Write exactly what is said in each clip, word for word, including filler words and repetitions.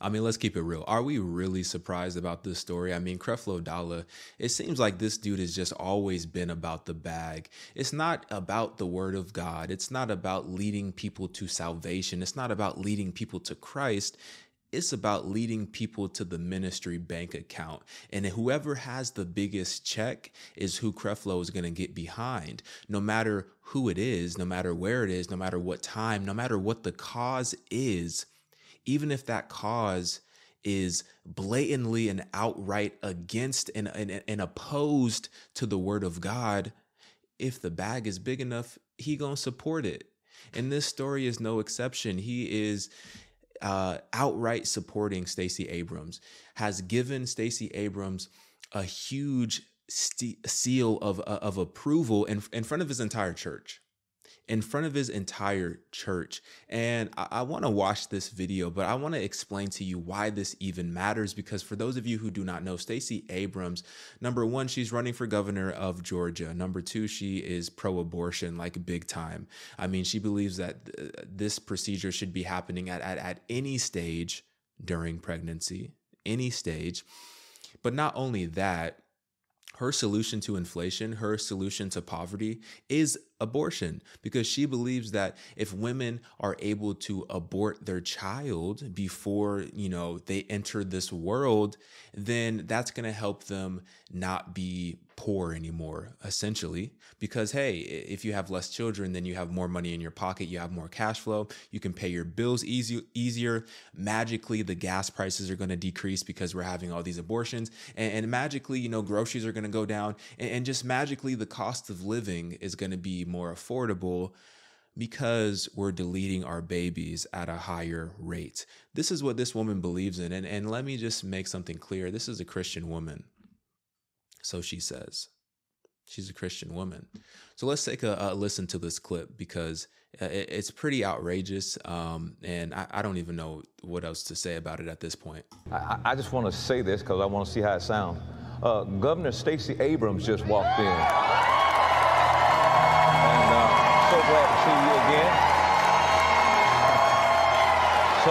I mean, let's keep it real. Are we really surprised about this story? I mean, Creflo Dollar, it seems like this dude has just always been about the bag. It's not about the word of God. It's not about leading people to salvation. It's not about leading people to Christ. It's about leading people to the ministry bank account. And whoever has the biggest check is who Creflo is going to get behind, no matter who it is, no matter where it is, no matter what time, no matter what the cause is. Even if that cause is blatantly and outright against and, and, and opposed to the word of God, if the bag is big enough, he gonna support it. And this story is no exception. He is uh, outright supporting Stacey Abrams, has given Stacey Abrams a huge st- seal of, uh, of approval in, in front of his entire church. in front of his entire church. And I, I want to watch this video, but I want to explain to you why this even matters, because for those of you who do not know, Stacey Abrams, number one, she's running for governor of Georgia. Number two, she is pro-abortion, like big time. I mean, she believes that th- this procedure should be happening at, at, at any stage during pregnancy, any stage. But not only that, her solution to inflation, her solution to poverty is abortion, because she believes that if women are able to abort their child before, you know, they enter this world, then that's going to help them not be poor anymore, essentially, because, hey, if you have less children, then you have more money in your pocket. You have more cash flow. You can pay your bills easy, easier. Magically, the gas prices are going to decrease because we're having all these abortions, and, and magically, you know, groceries are going to go down, and, and just magically the cost of living is going to be more affordable because we're deleting our babies at a higher rate. This is what this woman believes in. And, and let me just make something clear. This is a Christian woman. So she says, she's a Christian woman. So let's take a, a listen to this clip, because it, it's pretty outrageous. Um, and I, I don't even know what else to say about it at this point. I, I just want to say this because I want to see how it sounds. Uh, Governor Stacey Abrams just walked in. And uh, so glad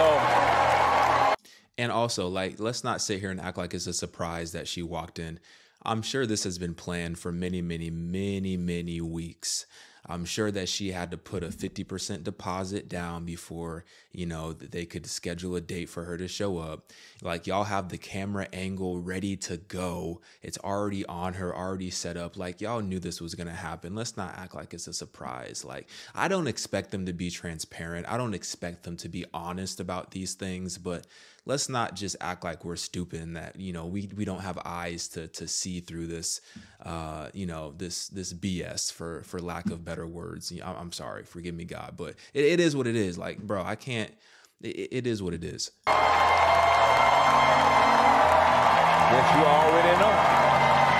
to see you again. So. And also, like, let's not sit here and act like it's a surprise that she walked in. I'm sure this has been planned for many, many, many, many weeks. I'm sure that she had to put a fifty percent deposit down before, you know, they could schedule a date for her to show up. Like, y'all have the camera angle ready to go. It's already on her, already set up. Like, y'all knew this was going to happen. Let's not act like it's a surprise. Like, I don't expect them to be transparent. I don't expect them to be honest about these things, but let's not just act like we're stupid and that, you know, we, we don't have eyes to, to see through this, uh, you know, this, this B S for, for lack of better words. I'm sorry, forgive me, God, but it, it is what it is. Like, bro, I can't, it, it is what it is. Yes, you already know.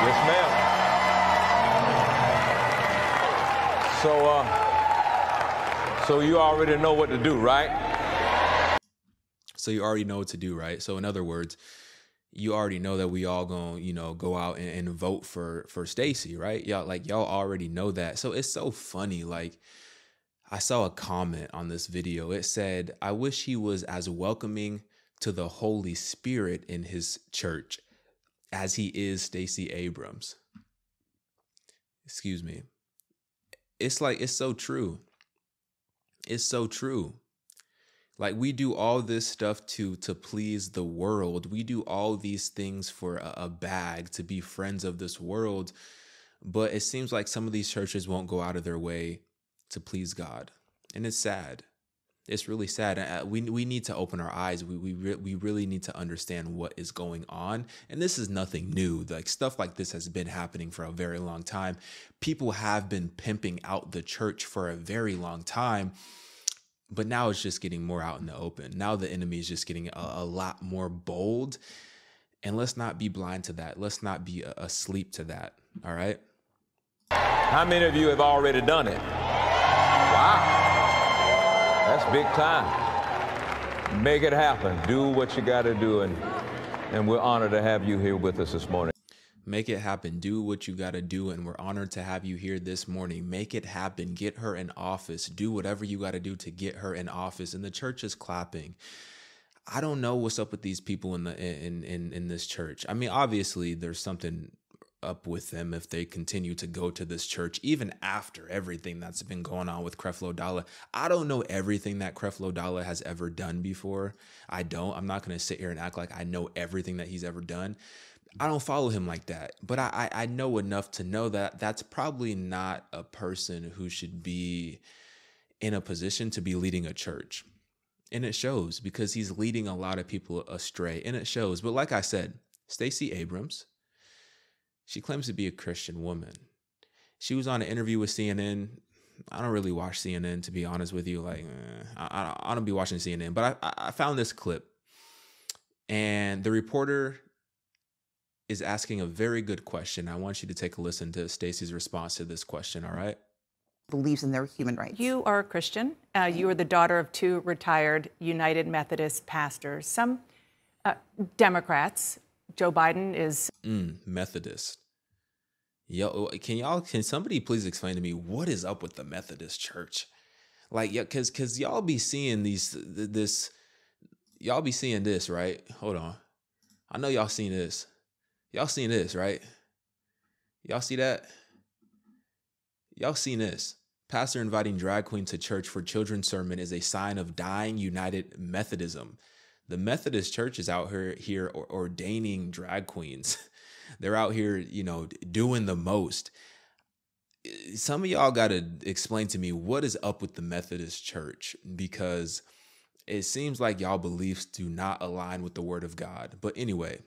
Yes, ma'am. So, uh, so you already know what to do, right? So you already know what to do, right? So in other words, you already know that we all gonna, you know, go out and, and vote for, for Stacey, right? Y'all, like, y'all already know that. So it's so funny. Like, I saw a comment on this video. It said, "I wish he was as welcoming to the Holy Spirit in his church as he is Stacey Abrams." Excuse me. It's like, it's so true. It's so true. Like, we do all this stuff to to please the world. We do all these things for a, a bag, to be friends of this world. But it seems like some of these churches won't go out of their way to please God. And it's sad. It's really sad. We we need to open our eyes. We we re- we really need to understand what is going on. And this is nothing new. Like, stuff like this has been happening for a very long time. People have been pimping out the church for a very long time. But now it's just getting more out in the open. Now the enemy is just getting a, a lot more bold. And let's not be blind to that. Let's not be asleep to that. All right? How many of you have already done it? Wow. That's big time. Make it happen. Do what you got to do. And, and we're honored to have you here with us this morning. Make it happen. Do what you got to do. And we're honored to have you here this morning. Make it happen. Get her in office. Do whatever you got to do to get her in office. And the church is clapping. I don't know what's up with these people in the in in in this church. I mean, obviously there's something up with them if they continue to go to this church, even after everything that's been going on with Creflo Dollar. I don't know everything that Creflo Dollar has ever done before. I don't. I'm not going to sit here and act like I know everything that he's ever done. I don't follow him like that, but I, I know enough to know that that's probably not a person who should be in a position to be leading a church. And it shows, because he's leading a lot of people astray, and it shows. But like I said, Stacey Abrams, she claims to be a Christian woman. She was on an interview with C N N. I don't really watch C N N, to be honest with you. Like, eh, I, I don't be watching C N N, but I, I found this clip, and the reporter is asking a very good question. I want you to take a listen to Stacey's response to this question, all right? Believes in their human rights. You are a Christian. Uh, you are the daughter of two retired United Methodist pastors. Some uh, Democrats, Joe Biden is... Mm, Methodist. Yo, can y'all, can somebody please explain to me what is up with the Methodist church? Like, yeah, cause, cause y'all be seeing these, this, y'all be seeing this, right? Hold on. I know y'all seen this. Y'all seen this, right? Y'all see that? Y'all seen this. Pastor inviting drag queen to church for children's sermon is a sign of dying United Methodism. The Methodist church is out here, here ordaining drag queens. They're out here, you know, doing the most. Some of y'all got to explain to me what is up with the Methodist church, because it seems like y'all beliefs do not align with the word of God. But anyway...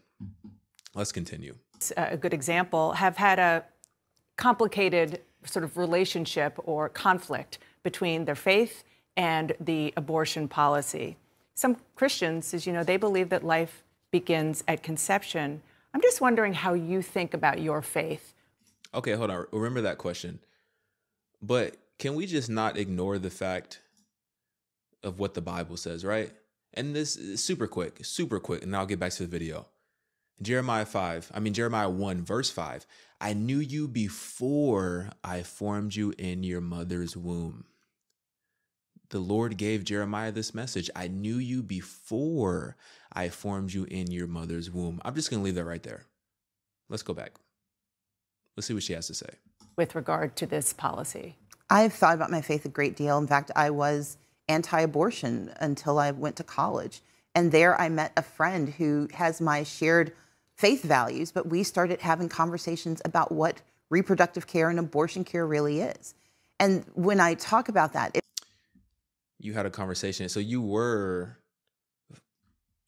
Let's continue. A good example, have had a complicated sort of relationship or conflict between their faith and the abortion policy. Some Christians, as you know, they believe that life begins at conception. I'm just wondering how you think about your faith. Okay, hold on. Remember that question. But can we just not ignore the fact of what the Bible says, right? And this is super quick, super quick, and I'll get back to the video. Jeremiah five, I mean, Jeremiah one, verse five, I knew you before I formed you in your mother's womb. The Lord gave Jeremiah this message. I knew you before I formed you in your mother's womb. I'm just going to leave that right there. Let's go back. Let's see what she has to say. With regard to this policy. I've thought about my faith a great deal. In fact, I was anti-abortion until I went to college. And there I met a friend who has my shared faith values, but we started having conversations about what reproductive care and abortion care really is. And when I talk about that... It you had a conversation. So you were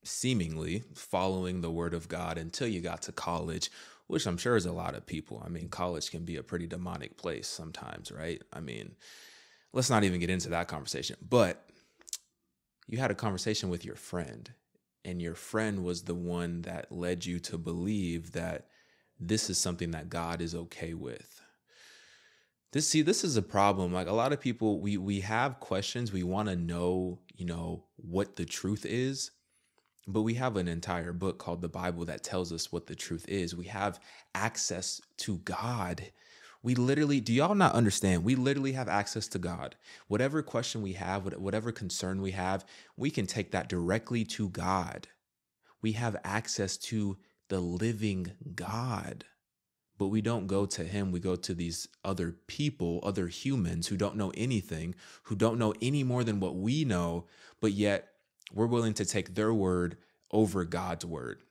seemingly following the word of God until you got to college, which I'm sure is a lot of people. I mean, college can be a pretty demonic place sometimes, right? I mean, let's not even get into that conversation. But... you had a conversation with your friend, and your friend was the one that led you to believe that this is something that God is okay with. This, see, this is a problem. Like, a lot of people, we we have questions. We want to know, you know, what the truth is, but we have an entire book called the Bible that tells us what the truth is. We have access to God. We literally, do y'all not understand? We literally have access to God. Whatever question we have, whatever concern we have, we can take that directly to God. We have access to the living God, but we don't go to him. We go to these other people, other humans who don't know anything, who don't know any more than what we know, but yet we're willing to take their word over God's word.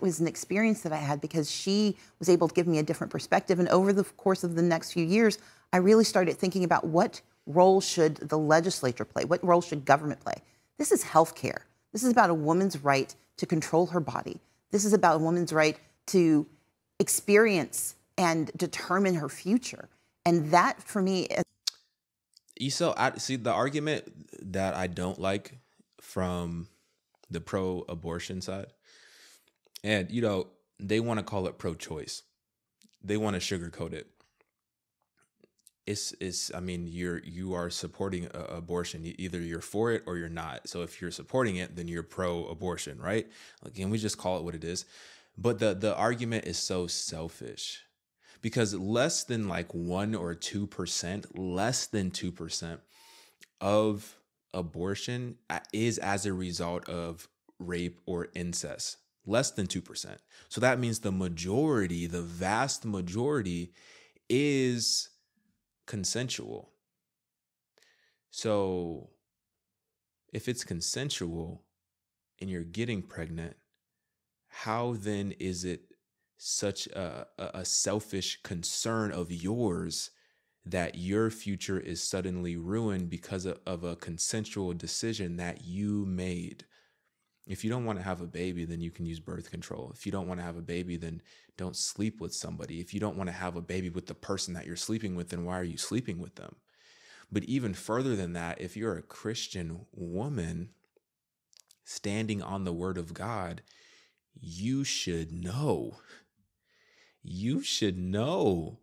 Was an experience that I had because she was able to give me a different perspective. And over the course of the next few years, I really started thinking about what role should the legislature play? What role should government play? This is health care. This is about a woman's right to control her body. This is about a woman's right to experience and determine her future. And that, for me... Is you so I, see, the argument that I don't like from the pro-abortion side... And, you know, they want to call it pro-choice. They want to sugarcoat it. It's, it's, I mean, you're, you are supporting uh, abortion. Either you're for it or you're not. So if you're supporting it, then you're pro-abortion, right? Like, can we just call it what it is? But the, the argument is so selfish, because less than like one or two percent, less than two percent of abortion is as a result of rape or incest, less than two percent. So that means the majority, the vast majority, is consensual. So if it's consensual and you're getting pregnant, how then is it such a, a selfish concern of yours that your future is suddenly ruined because of, of a consensual decision that you made? If you don't want to have a baby, then you can use birth control. If you don't want to have a baby, then don't sleep with somebody. If you don't want to have a baby with the person that you're sleeping with, then why are you sleeping with them? But even further than that, if you're a Christian woman standing on the word of God, you should know. You should know.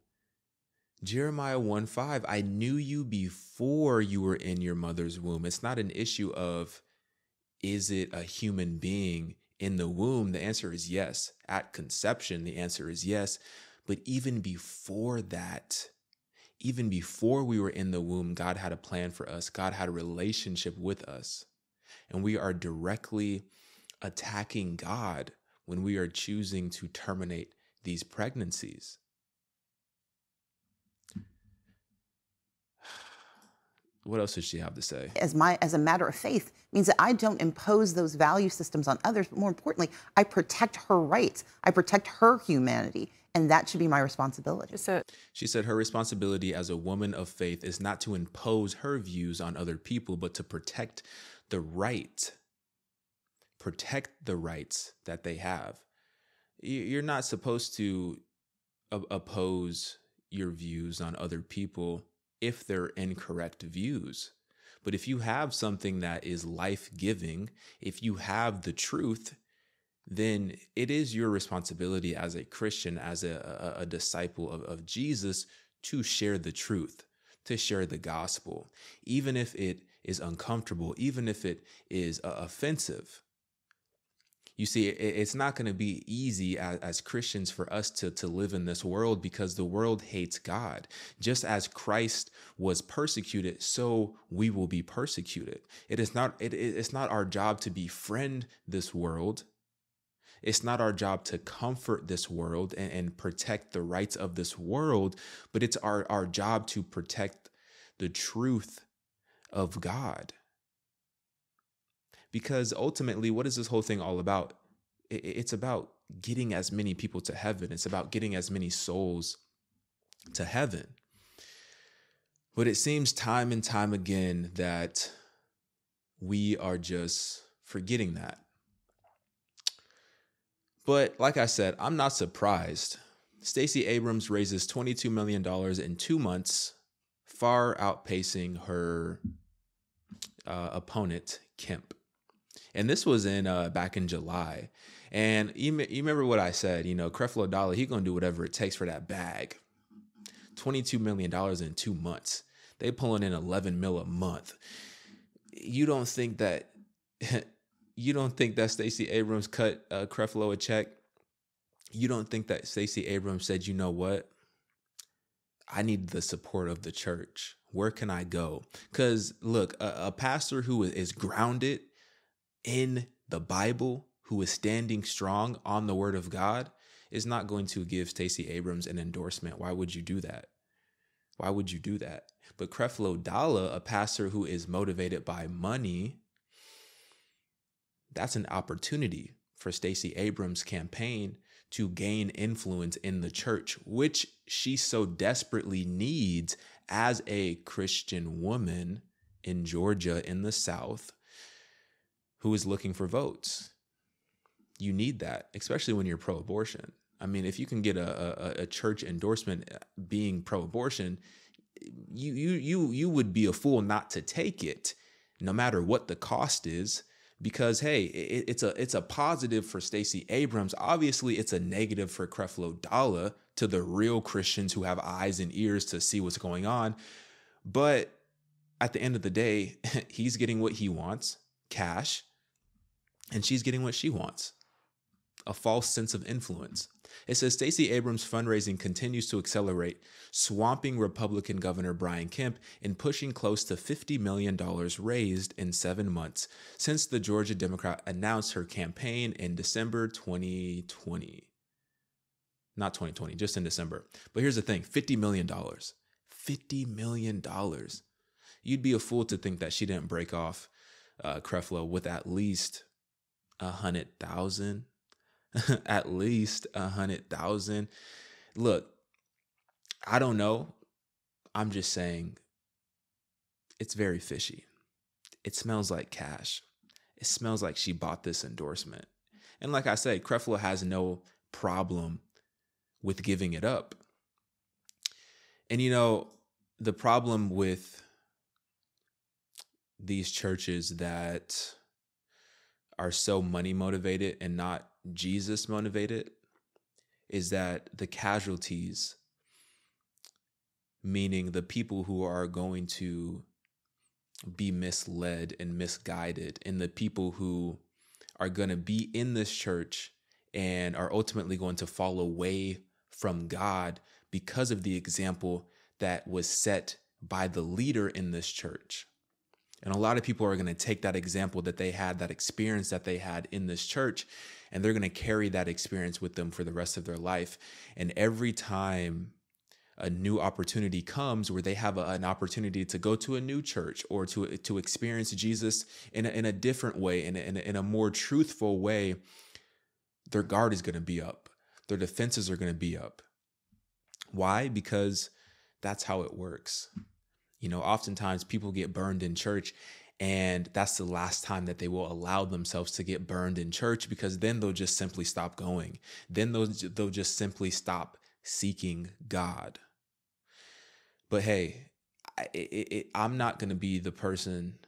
Jeremiah one five, I knew you before you were in your mother's womb. It's not an issue of, is it a human being in the womb? The answer is yes. At conception, the answer is yes. But even before that, even before we were in the womb, God had a plan for us. God had a relationship with us. And we are directly attacking God when we are choosing to terminate these pregnancies. What else does she have to say? As my, as a matter of faith means that I don't impose those value systems on others, but more importantly, I protect her rights. I protect her humanity, and that should be my responsibility. So she said her responsibility as a woman of faith is not to impose her views on other people, but to protect the right, protect the rights that they have. You're not supposed to oppose your views on other people if they're incorrect views. But if you have something that is life-giving, if you have the truth, then it is your responsibility as a Christian, as a, a, a disciple of, of Jesus, to share the truth, to share the gospel, even if it is uncomfortable, even if it is uh, offensive. You see, it, it's not going to be easy as, as Christians for us to, to live in this world, because the world hates God. Just as Christ was persecuted, so we will be persecuted. It is not, it, it's not our job to befriend this world. It's not our job to comfort this world and, and protect the rights of this world, but it's our, our job to protect the truth of God. Because ultimately, what is this whole thing all about? It's about getting as many people to heaven. It's about getting as many souls to heaven. But it seems time and time again that we are just forgetting that. But like I said, I'm not surprised. Stacey Abrams raises twenty-two million dollars in two months, far outpacing her uh, opponent, Kemp. And this was in uh, back in July. And you, you remember what I said, you know, Creflo Dollar, he's going to do whatever it takes for that bag. twenty-two million dollars in two months. They pulling in eleven mil a month. You don't think that, you don't think that Stacey Abrams cut uh, Creflo a check? You don't think that Stacey Abrams said, you know what? I need the support of the church. Where can I go? Because look, a, a pastor who is grounded in the Bible, who is standing strong on the word of God, is not going to give Stacey Abrams an endorsement. Why would you do that? Why would you do that? But Creflo Dollar, a pastor who is motivated by money, that's an opportunity for Stacey Abrams' campaign to gain influence in the church, which she so desperately needs as a Christian woman in Georgia, in the South, who is looking for votes. You need that, especially when you're pro-abortion. I mean, if you can get a, a, a church endorsement being pro-abortion, you, you, you, you would be a fool not to take it, no matter what the cost is, because, hey, it, it's, a, it's a positive for Stacey Abrams. Obviously, it's a negative for Creflo Dollar, to the real Christians who have eyes and ears to see what's going on. But at the end of the day, he's getting what he wants, cash. And she's getting what she wants. a false sense of influence. It says Stacey Abrams' fundraising continues to accelerate, swamping Republican Governor Brian Kemp and pushing close to fifty million dollars raised in seven months since the Georgia Democrat announced her campaign in December twenty twenty. Not twenty twenty, just in December. But here's the thing, fifty million dollars. fifty million dollars. You'd be a fool to think that she didn't break off uh, Creflo with at least one hundred thousand dollars. At least one hundred thousand dollars. Look, I don't know. I'm just saying it's very fishy. It smells like cash. It smells like she bought this endorsement. And like I said, Creflo has no problem with giving it up. And, you know, the problem with these churches that are so money motivated and not Jesus motivated is that the casualties, meaning the people who are going to be misled and misguided, and the people who are going to be in this church and are ultimately going to fall away from God because of the example that was set by the leader in this church. And a lot of people are going to take that example that they had, that experience that they had in this church, and they're going to carry that experience with them for the rest of their life. And every time a new opportunity comes where they have a, an opportunity to go to a new church or to, to experience Jesus in a, in a different way, in a, in, a, in a more truthful way, their guard is going to be up. Their defenses are going to be up. Why? Because that's how it works. You know, oftentimes people get burned in church, and that's the last time that they will allow themselves to get burned in church, because then they'll just simply stop going. Then they'll, they'll just simply stop seeking God. But hey, I, it, it, I'm not going to be the person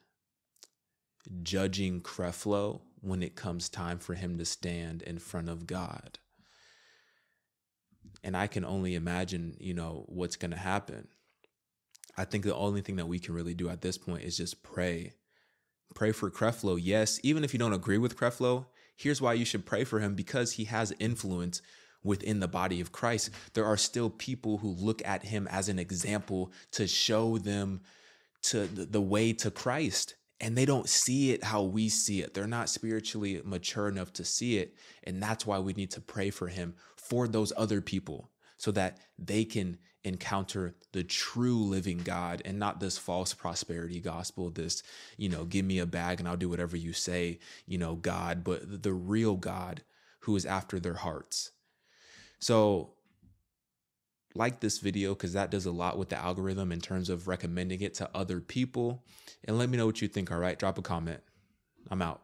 judging Creflo when it comes time for him to stand in front of God. And I can only imagine, you know, what's going to happen. I think the only thing that we can really do at this point is just pray. Pray for Creflo. Yes, even if you don't agree with Creflo, here's why you should pray for him, because he has influence within the body of Christ. There are still people who look at him as an example to show them to the way to Christ, and they don't see it how we see it. They're not spiritually mature enough to see it, and that's why we need to pray for him, for those other people, so that they can encounter the true living God and not this false prosperity gospel, this, you know, give me a bag and I'll do whatever you say, you know, God, but the real God who is after their hearts. So like this video, because that does a lot with the algorithm in terms of recommending it to other people. And let me know what you think. All right, drop a comment. I'm out.